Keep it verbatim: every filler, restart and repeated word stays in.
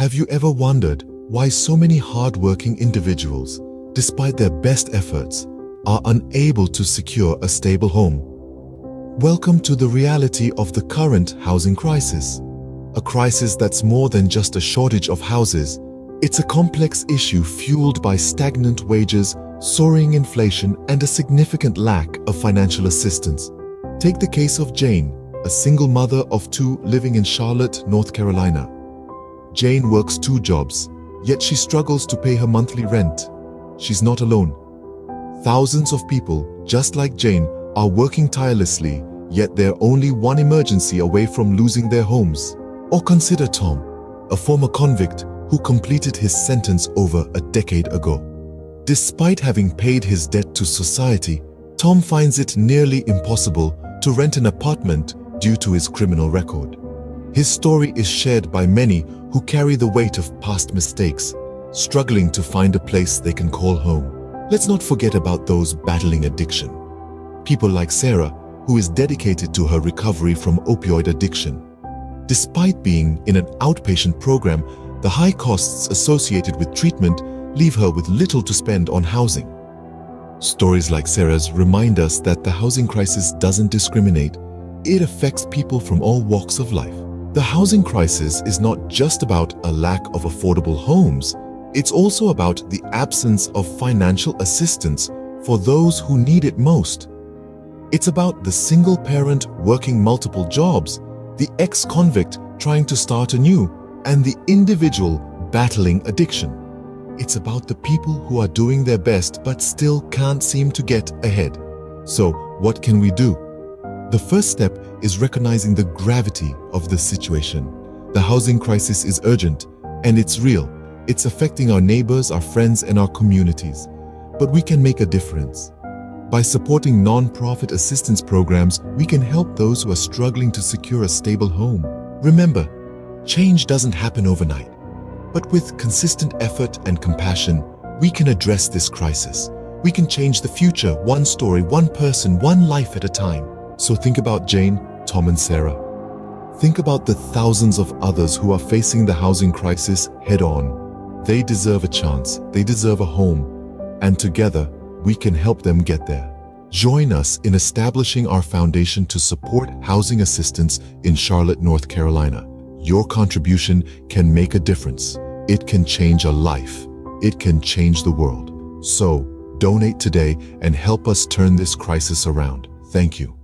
Have you ever wondered why so many hard-working individuals, despite their best efforts, are unable to secure a stable home? Welcome to the reality of the current housing crisis. A crisis that's more than just a shortage of houses. It's a complex issue fueled by stagnant wages, soaring inflation, and a significant lack of financial assistance. Take the case of Jane, a single mother of two living in Charlotte, North Carolina. Jane works two jobs, yet she struggles to pay her monthly rent. She's not alone. Thousands of people, just like Jane, are working tirelessly, yet they're only one emergency away from losing their homes. Or consider Tom, a former convict who completed his sentence over a decade ago. Despite having paid his debt to society, Tom finds it nearly impossible to rent an apartment due to his criminal record. His story is shared by many who carry the weight of past mistakes, struggling to find a place they can call home. Let's not forget about those battling addiction. People like Sarah, who is dedicated to her recovery from opioid addiction. Despite being in an outpatient program, the high costs associated with treatment leave her with little to spend on housing. Stories like Sarah's remind us that the housing crisis doesn't discriminate. It affects people from all walks of life. The housing crisis is not just about a lack of affordable homes, it's also about the absence of financial assistance for those who need it most. It's about the single parent working multiple jobs, the ex-convict trying to start anew, and the individual battling addiction. It's about the people who are doing their best but still can't seem to get ahead. So, what can we do? The first step is recognizing the gravity of the situation. The housing crisis is urgent, and it's real. It's affecting our neighbors, our friends, and our communities. But we can make a difference. By supporting non-profit assistance programs, we can help those who are struggling to secure a stable home. Remember, change doesn't happen overnight. But with consistent effort and compassion, we can address this crisis. We can change the future, one story, one person, one life at a time. So think about Jane, Tom, and Sarah. Think about the thousands of others who are facing the housing crisis head on. They deserve a chance, they deserve a home, and together we can help them get there. Join us in establishing our foundation to support housing assistance in Charlotte, North Carolina. Your contribution can make a difference. It can change a life. It can change the world. So donate today and help us turn this crisis around. Thank you.